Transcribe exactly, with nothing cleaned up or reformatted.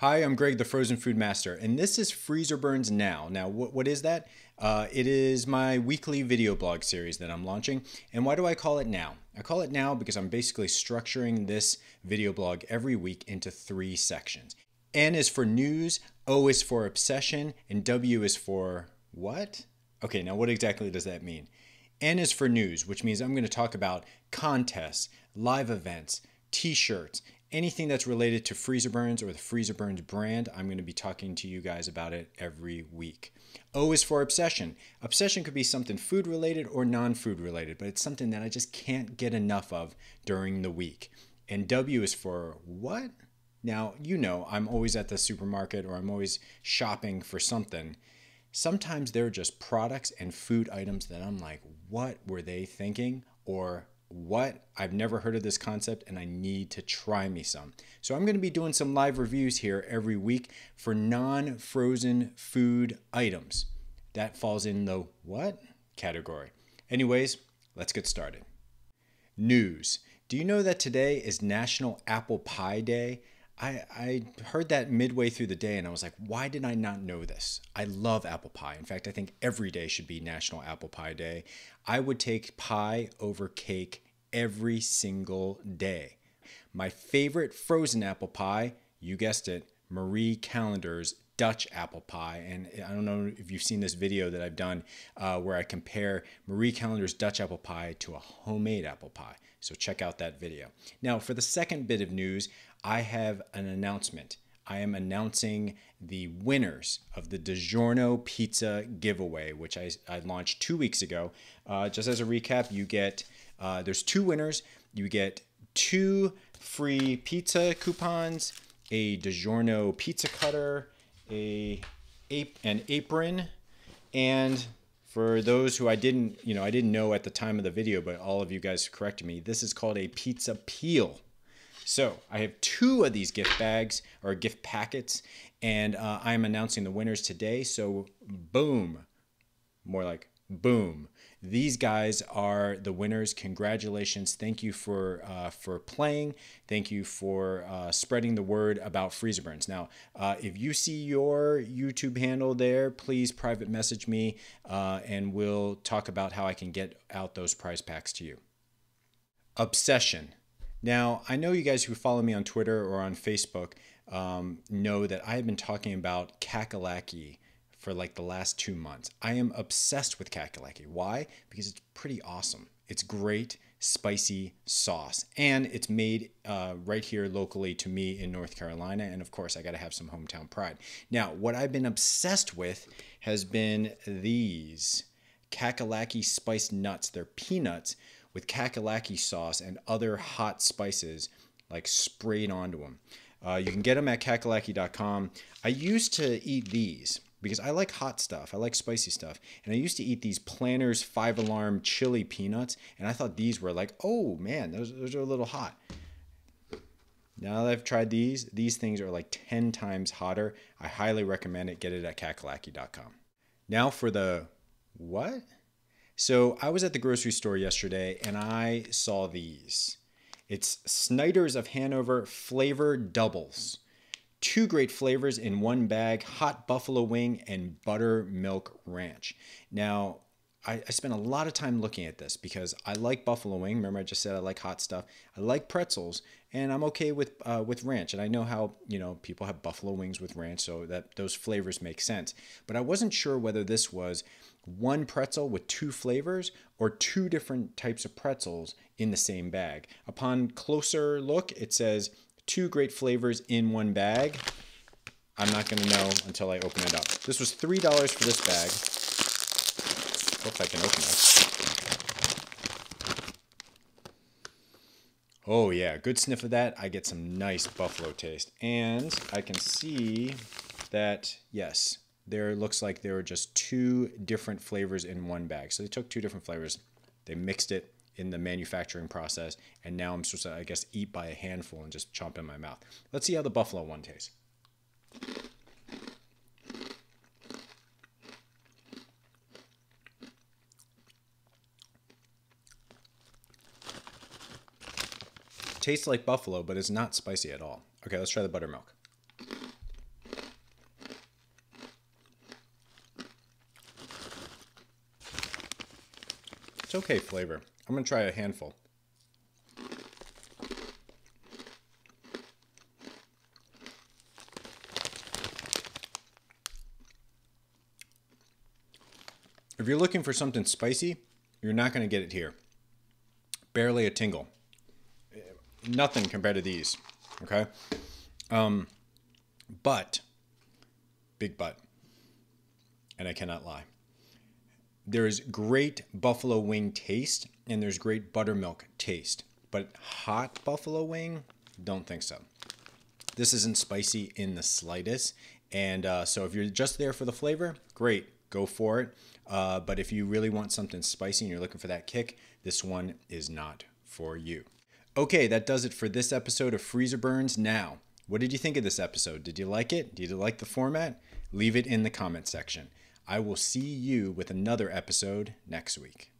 Hi, I'm Greg, the Frozen Food Master, and this is Freezer Burns Now. Now, what, what is that? Uh, it is my weekly video blog series that I'm launching. And why do I call it Now? I call it Now because I'm basically structuring this video blog every week into three sections. N is for news, O is for obsession, and W is for what? Okay, now what exactly does that mean? N is for news, which means I'm going to talk about contests, live events, t-shirts, anything that's related to Freezer Burns or the Freezer Burns brand. I'm going to be talking to you guys about it every week. O is for obsession. Obsession could be something food related or non-food related, but it's something that I just can't get enough of during the week. And W is for what? Now, you know, I'm always at the supermarket or I'm always shopping for something. Sometimes they're just products and food items that I'm like, what were they thinking? Or what? I've never heard of this concept and I need to try me some. So I'm going to be doing some live reviews here every week for non-frozen food items. That falls in the what category. Anyways, let's get started. News. Do you know that today is National Apple Pie Day? I, I heard that midway through the day and I was like, why did I not know this? I love apple pie. In fact, I think every day should be National Apple Pie Day. I would take pie over cake every single day. My favorite frozen apple pie, you guessed it, Marie Callender's Dutch apple pie. And I don't know if you've seen this video that I've done uh, where I compare Marie Callender's Dutch apple pie to a homemade apple pie. So check out that video. Now, for the second bit of news, I have an announcement. I am announcing the winners of the DiGiorno pizza giveaway, which I, I launched two weeks ago. Uh, just as a recap, you get, uh, there's two winners. You get two free pizza coupons, a DiGiorno pizza cutter, a, an apron, and for those who I didn't, you know, I didn't know at the time of the video, but all of you guys corrected me, this is called a pizza peel. So I have two of these gift bags or gift packets, and uh, I'm announcing the winners today. So boom, more like boom. These guys are the winners. Congratulations. Thank you for uh, for playing. Thank you for uh, spreading the word about Freezer Burns. Now, uh, if you see your YouTube handle there, please private message me uh, and we'll talk about how I can get out those prize packs to you. Obsession. Now, I know you guys who follow me on Twitter or on Facebook um, know that I have been talking about Cackalacky for like the last two months. I am obsessed with Cackalacky. Why? Because it's pretty awesome. It's great, spicy sauce, and it's made uh, right here locally to me in North Carolina. And of course, I got to have some hometown pride. Now, what I've been obsessed with has been these Cackalacky spiced nuts. They're peanuts with Cackalacky sauce and other hot spices like sprayed onto them. Uh, you can get them at cackalacky dot com. I used to eat these because I like hot stuff, I like spicy stuff. And I used to eat these Planters Five Alarm Chili Peanuts, and I thought these were like, oh man, those, those are a little hot. Now that I've tried these, these things are like ten times hotter. I highly recommend it. Get it at cackalacky dot com. Now for the what? So I was at the grocery store yesterday and I saw these. It's Snyder's of Hanover Flavor Doubles. Two great flavors in one bag, hot buffalo wing and buttermilk ranch. Now, I, I spent a lot of time looking at this because I like buffalo wing. Remember, I just said I like hot stuff. I like pretzels, and I'm okay with uh, with ranch. And I know how, you know, people have buffalo wings with ranch, so that those flavors make sense. But I wasn't sure whether this was one pretzel with two flavors or two different types of pretzels in the same bag. Upon closer look, it says two great flavors in one bag. I'm not gonna know until I open it up. This was three dollars for this bag. Hope I can open it. Oh yeah, good sniff of that. I get some nice buffalo taste. And I can see that, yes, there looks like there are just two different flavors in one bag. So they took two different flavors, they mixed it in the manufacturing process, and now I'm supposed to, I guess, eat by a handful and just chomp in my mouth. Let's see how the buffalo one tastes. Tastes like buffalo, but it's not spicy at all. Okay, let's try the buttermilk. It's okay flavor. I'm going to try a handful. If you're looking for something spicy, you're not going to get it here. Barely a tingle. Nothing compared to these, okay? Um, but, big but, and I cannot lie. There is great buffalo wing taste and there's great buttermilk taste, but hot buffalo wing, don't think so. This isn't spicy in the slightest. And uh, so if you're just there for the flavor, great, go for it. Uh, but if you really want something spicy and you're looking for that kick, this one is not for you. Okay, that does it for this episode of Freezer Burns. Now, what did you think of this episode? Did you like it? Did you like the format? Leave it in the comment section. I will see you with another episode next week.